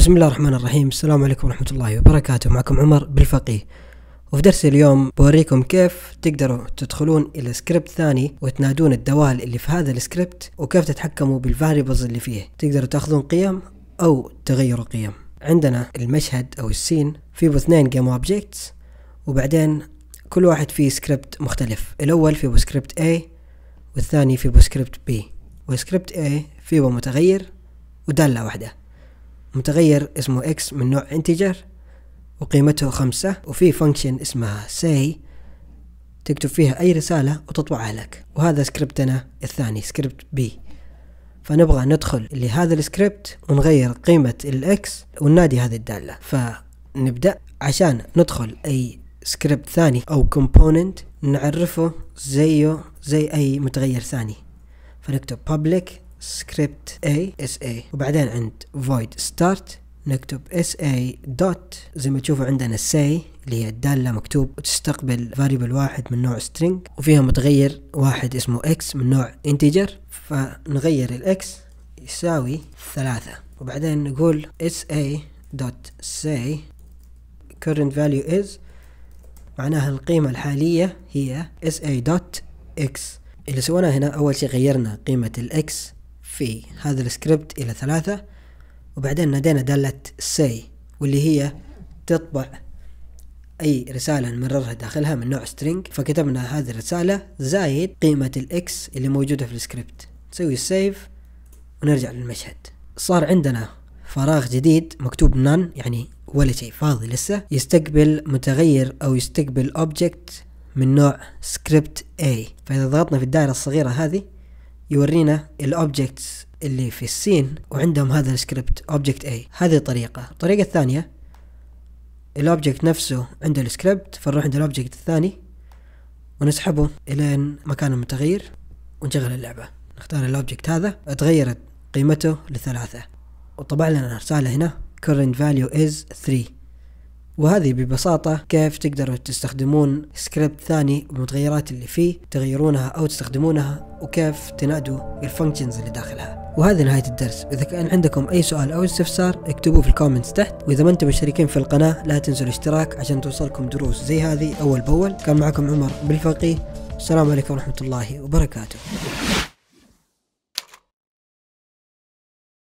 بسم الله الرحمن الرحيم. السلام عليكم ورحمة الله وبركاته. معكم عمر بالفقي، وفي درس اليوم بوريكم كيف تقدروا تدخلون الى سكريبت ثاني وتنادون الدوال اللي في هذا السكريبت، وكيف تتحكموا بالفاريبلز اللي فيه. تقدروا تاخذون قيم او تغيروا قيم. عندنا المشهد او السين فيه 2 جيم اوبجكتس، وبعدين كل واحد فيه سكريبت مختلف. الاول فيه سكريبت A، والثاني فيه سكريبت B. وسكريبت A فيه متغير ودالة واحدة، متغير اسمه X من نوع انتجر وقيمته 5، وفي فانكشن اسمها say تكتب فيها اي رسالة وتطبعها لك. وهذا سكريبتنا الثاني سكريبت B. فنبغى ندخل لهذا السكريبت ونغير قيمة الإكس وننادي هذه الدالة. فنبدأ عشان ندخل اي سكريبت ثاني او كومبوننت نعرفه زيه زي اي متغير ثاني. فنكتب public script a is a، وبعدين عند void start نكتب sa dot. زي ما تشوفوا عندنا say اللي هي الدالة مكتوب وتستقبل variable واحد من نوع string، وفيها متغير واحد اسمه x من نوع integer. فنغير الاكس يساوي 3، وبعدين نقول sa dot say current value is، معناها القيمة الحالية هي sa dot x. اللي سويناه هنا أول شيء غيرنا قيمة الإكس في هذا السكريبت إلى 3، وبعدين نادينا دالة say واللي هي تطبع أي رسالة نمررها داخلها من نوع string. فكتبنا هذه الرسالة زايد قيمة الإكس اللي موجودة في السكريبت. نسوي save ونرجع للمشهد. صار عندنا فراغ جديد مكتوب none، يعني ولا شيء، فاضي لسه. يستقبل متغير أو يستقبل object من نوع سكريبت A. فإذا ضغطنا في الدائرة الصغيرة هذه يورينا الأوبجكتس اللي في السين وعندهم هذا السكريبت أوبجكت A. هذه طريقة. الطريقة الثانية الأوبجكت نفسه عند السكريبت، فنروح عند الأوبجكت الثاني ونسحبه إلين مكان المتغير ونشغل اللعبة. نختار الأوبجكت هذا، اتغيرت قيمته ل3، وطبع لنا رسالة هنا current value is 3. وهذه ببساطة كيف تقدروا تستخدمون سكريبت ثاني والمتغيرات اللي فيه تغيرونها أو تستخدمونها، وكيف تنادوا الفانكشنز اللي داخلها. وهذه نهاية الدرس. إذا كان عندكم أي سؤال أو استفسار اكتبوه في الكومنتس تحت، وإذا ما أنتم مشتركين في القناة لا تنسوا الاشتراك عشان توصلكم دروس زي هذه أول بأول. كان معكم عمر بالفقي، السلام عليكم ورحمة الله وبركاته.